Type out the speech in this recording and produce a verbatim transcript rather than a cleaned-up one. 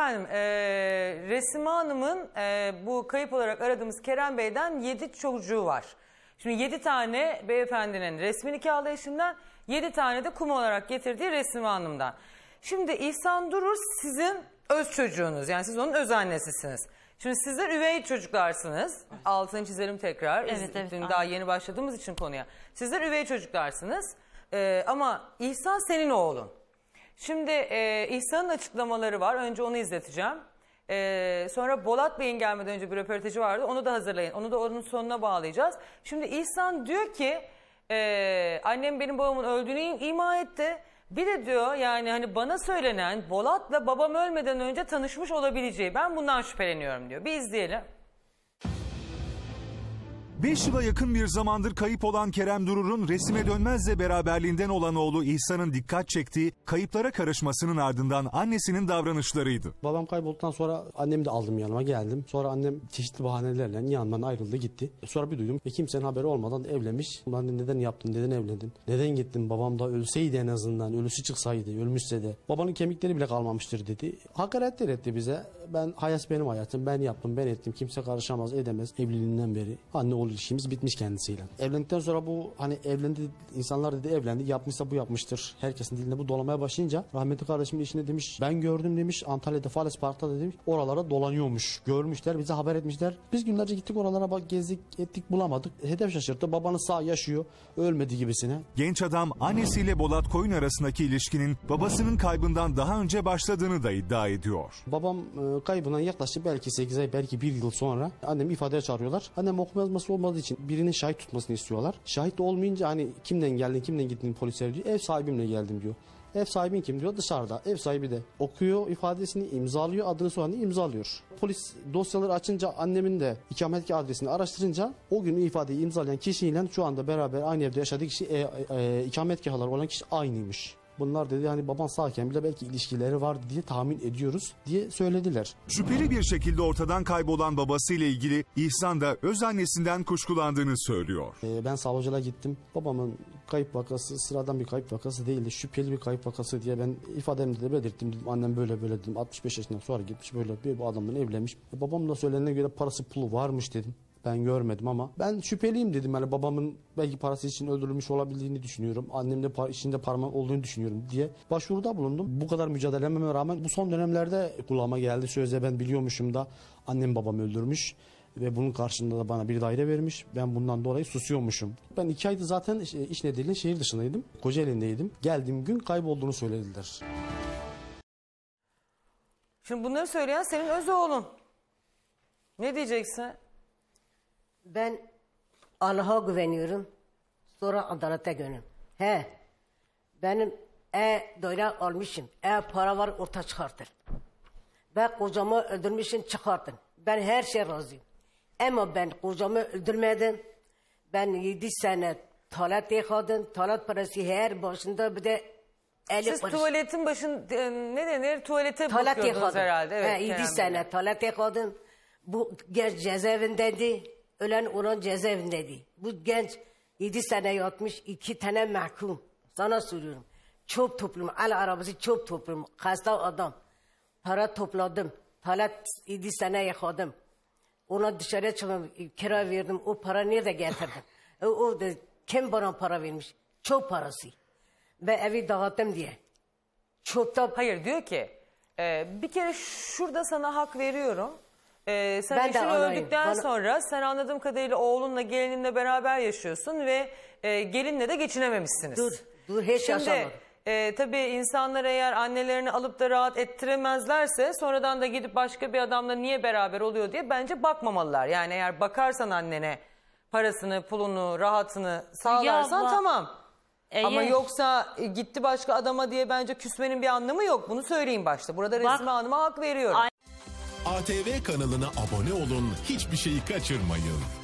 Efendim, e, Resime Hanım'ın e, bu kayıp olarak aradığımız Kerem Bey'den yedi çocuğu var. Şimdi yedi tane beyefendinin resmi nikahlı eşinden, yedi tane de kum olarak getirdiği Resime Hanım'dan. Şimdi İhsan Duru sizin öz çocuğunuz, yani siz onun öz annesisiniz. Şimdi sizler üvey çocuklarsınız. Altını çizelim tekrar. Evet, evet, dün daha yeni başladığımız için konuya. Sizler üvey çocuklarsınız e, ama İhsan senin oğlun. Şimdi e, İhsan'ın açıklamaları var. Önce onu izleteceğim. E, sonra Bolat Bey'in gelmeden önce bir röportajı vardı. Onu da hazırlayın. Onu da onun sonuna bağlayacağız. Şimdi İhsan diyor ki e, annem benim babamın öldüğünü ima etti. Bir de diyor yani hani bana söylenen Bolat'la babam ölmeden önce tanışmış olabileceği. Ben bundan şüpheleniyorum diyor. Bir izleyelim. beş yıla yakın bir zamandır kayıp olan Kerem Durur'un Resime Dönmez'le beraberliğinden olan oğlu İhsan'ın dikkat çektiği kayıplara karışmasının ardından annesinin davranışlarıydı. Babam kaybolduktan sonra annemi de aldım yanıma geldim. Sonra annem çeşitli bahanelerle yanımdan ayrıldı gitti. Sonra bir duydum ve kimsenin haberi olmadan evlenmiş. Anne neden yaptın, neden evlendin, neden gittin, babam da ölseydi en azından, ölüsü çıksaydı, ölmüşse de babanın kemikleri bile kalmamıştır dedi. Hakaretler etti bize. Ben hayat benim hayatım, ben yaptım, ben ettim, kimse karışamaz edemez evliliğinden beri. Anne oğlu ilişkimiz bitmiş kendisiyle. Evlendikten sonra bu hani evlendi insanlar dedi evlendi yapmışsa bu yapmıştır. Herkesin dilinde bu dolamaya başlayınca rahmetli kardeşimin işine demiş ben gördüm demiş Antalya'da Fales Park'ta da demiş oralara dolanıyormuş. Görmüşler bize haber etmişler. Biz günlerce gittik oralara bak gezdik ettik bulamadık. Hedef şaşırttı babanız sağ yaşıyor ölmedi gibisine. Genç adam annesiyle Bolat Koyun arasındaki ilişkinin babasının kaybından daha önce başladığını da iddia ediyor. Babam kaybından yaklaşık belki sekiz ay belki bir yıl sonra annemi ifadeye çağırıyorlar. Annem okuma yazması olmadığı için birinin şahit tutmasını istiyorlar. Şahit olmayınca hani kimden geldin kimden gittin polisler diyor. Ev sahibimle geldim diyor. Ev sahibin kim diyor dışarıda. Ev sahibi de okuyor ifadesini imzalıyor adını soyadını imzalıyor. Polis dosyaları açınca annemin de ikametgah adresini araştırınca o gün ifadeyi imzalayan kişiyle şu anda beraber aynı evde yaşadığı kişi e, e, ikametgahları olan kişi aynıymış. Bunlar dedi hani baban sağken bile belki ilişkileri var diye tahmin ediyoruz diye söylediler. Şüpheli bir şekilde ortadan kaybolan babasıyla ilgili İhsan da öz annesinden kuşkulandığını söylüyor. Ee, ben savcılığa gittim. Babamın kayıp vakası sıradan bir kayıp vakası değildi. Şüpheli bir kayıp vakası diye ben ifademde de belirttim. Dedim, annem böyle böyle dedim. altmış beş yaşından sonra gitmiş böyle bir adamla evlenmiş. E, babam da söylenene göre parası pulu varmış dedim. Ben görmedim ama ben şüpheliyim dedim. Yani babamın belki parası için öldürülmüş olabildiğini düşünüyorum. Annemin de par içinde parmak olduğunu düşünüyorum diye başvuruda bulundum. Bu kadar mücadele etmeme rağmen bu son dönemlerde kulağıma geldi. Sözde ben biliyormuşum da annem babam öldürmüş. Ve bunun karşılığında da bana bir daire vermiş. Ben bundan dolayı susuyormuşum. Ben iki ayda zaten iş nedeniyle şehir dışındaydım. Kocaeli'ndeydim. Geldiğim gün kaybolduğunu söylediler. Şimdi bunları söyleyen senin öz oğlun. Ne diyeceksin? Ben Allah'a güveniyorum. Sonra adalete gönlüm. He. Benim e doyla almışım. E para var orta çıkartır. Ben kocamı öldürmüşüm çıkartın. Ben her şeye razıyım. Ama ben kocamı öldürmedim. Ben yedi sene talat yıkadım. Talat parası her başında bir de elli siz karış. Tuvaletin başın ne denir? Tuvalete talat bakıyordunuz yıkadım herhalde. Evet, he, yedi sene talat yıkadım. Bu genç cezaevindendi. Ölen olan cezaevindeydi. Bu genç yedi sene yatmış, iki tane mahkum. Sana söylüyorum. Çöp toplumu, el arabası çöp toplumu. Hasta adam. Para topladım. Talat yedi sene yıkadım. Ona dışarıya çıkmadım, kira verdim. O para nerede getirdim? o, o da kim bana para vermiş? Çöp parası. Ben evi dağıttım diye. Çöpten... Hayır diyor ki, e, bir kere şurada sana hak veriyorum. Ee, sen ben eşin öldükten bana... sonra sen anladığım kadarıyla oğlunla gelininle beraber yaşıyorsun ve e, gelinle de geçinememişsiniz. Dur, dur hiç yaşamadım. E, tabii insanlar eğer annelerini alıp da rahat ettiremezlerse sonradan da gidip başka bir adamla niye beraber oluyor diye bence bakmamalılar. Yani eğer bakarsan annene parasını, pulunu, rahatını sağlarsan tamam. Eğer... Ama yoksa gitti başka adama diye bence küsmenin bir anlamı yok. Bunu söyleyeyim başta. Burada Bak... Resime Hanım'a hak veriyorum. A T V kanalına abone olun, hiçbir şeyi kaçırmayın.